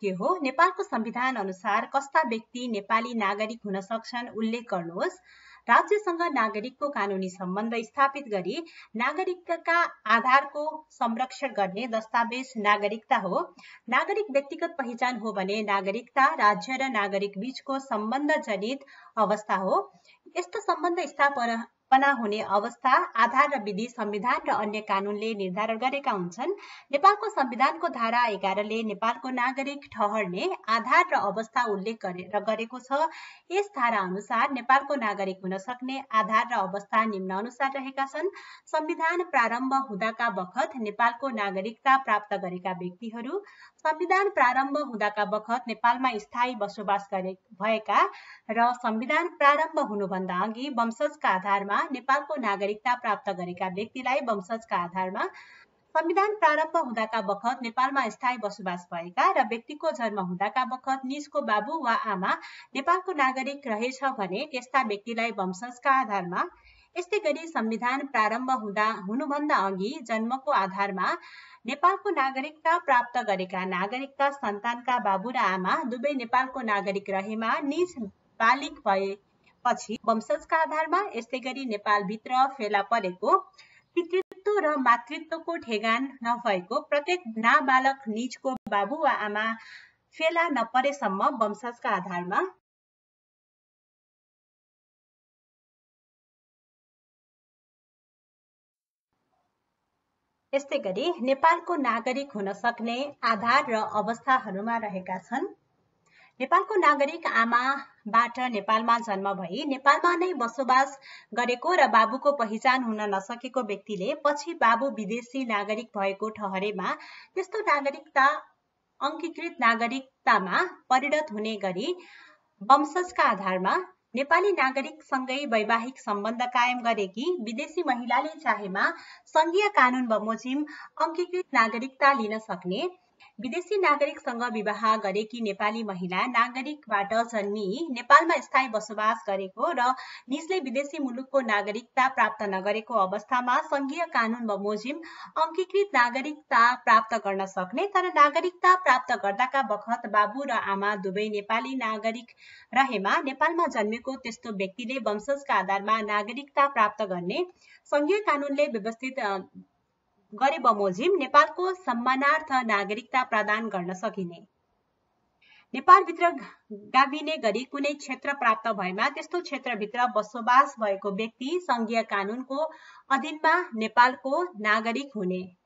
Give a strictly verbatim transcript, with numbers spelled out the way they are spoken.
के हो, नेपालको संविधान अनुसार कस्ता व्यक्ति नेपाली नागरिक हुन सक्छन् उल्लेख गर्नुहोस्। राज्यसँग नागरिकको कानूनी सम्बन्ध स्थापित गरी नागरिकका आधारको संरक्षण गर्ने दस्तावेज नागरिकता हो। नागरिक व्यक्तिगत पहिचान हो भने नागरिकता राज्य र नागरिक बीचको सम्बन्ध जनित अवस्था हो। यस्तो सम्बन्ध स्थापना हुने अवस्था आधार र विधि संविधान र अन्य कानूनले निर्धारण गरेका हुन्छन्। नेपालको संविधानको धारा एघार ले नेपालको नागरिक ठहरने आधार र अवस्था उल्लेख गरेको छ। यस धारा अनुसार नेपालको नागरिक हुन सक्ने आधार र अवस्था निम्न अनुसार रहेका छन्। संविधान प्रारम्भ हुँदाका बखत नेपालको नागरिकता प्राप्त गरेका व्यक्तिहरू, संविधान प्रारम्भ हुँदाका बखत नेपालमा स्थायी बसोबास गरे भएका र संविधान प्रारम्भ हुनुभन्दा अघि वंशजका आधारमा नेपालको नागरिकता प्राप्त गरेका व्यक्तिलाई वंशजका आधारमा, संविधान प्रारम्भ हुँदाका बखत नेपालमा स्थायी बसोबास भएका र व्यक्तिको जन्म हुँदाका बखत निजको बाबु वा आमा नेपालको नागरिक रहेछ भने त्यस्ता व्यक्तिलाई वंशजका आधारमा, यस्तै गरी संविधान प्रारम्भ हुँदा हुनुभन्दा अघि जन्मको आधारमा नेपालको नागरिकता प्राप्त गरेका नागरिकका सन्तानका बाबु र आमा दुवै नेपालको नागरिक रहेमा निज बालिक भए पछि वंशजका आधारमा, यस्तै गरी नेपालभित्र फेला परेको पितृत्व र मातृत्वको ठेगान नभएको प्रत्येक नाबालक निजको बाबु वा आमा फेला नपरेसम्म वंशजका आधारमा। यस्तै गरी नेपालको नागरिक हुन सक्ने आधार र अवस्थाहरूमा रहेका छन्। नेपालको नागरिक आमाबाट नेपालमा जन्म भई नेपालमा नै बसोबास गरेको र बाबुको पहिचान हुन नसकेको व्यक्तिले पछि बाबु विदेशी नागरिक भएको ठहरेमा त्यस्तो नागरिकता अङ्गीकृत नागरिकतामा परिणत हुने गरी वंशजका आधारमा, नेपाली नागरिकसँगै वैवाहिक सम्बन्ध कायम गरेकी विदेशी महिलाले चाहेमा संघीय कानून बमोजिम अङ्गीकृत नागरिकता लिन सक्ने, विदेशी नागरिकसँग विवाह गरेकी नेपाली महिला नागरिकबाट जन्मिई नेपालमा स्थायी बसोबास गरेको र निजले विदेशी मुलुकको नागरिकता प्राप्त नगरेको अवस्थामा संघीय कानून बमोजिम अङ्गीकृत नागरिकता प्राप्त गर्न सक्ने, तर नागरिकता प्राप्त गर्दाका बखत बाबु र आमा दुवै नेपाली नागरिक रहेमा नेपालमा जन्मेको त्यस्तो व्यक्तिले वंशजका आधारमा नागरिकता प्राप्त गर्ने संघीय कानूनले व्यवस्थित गरे बमोजिम नेपालको सम्मानार्थ नागरिकता प्रदान गर्न सकिने। नेपालभित्र गाभिने गरी कुनै क्षेत्र प्राप्त भएमा त्यस्तो क्षेत्रभित्र बसोबास भएको व्यक्ति संघीय कानूनको अधीनमा नेपालको नागरिक हुने।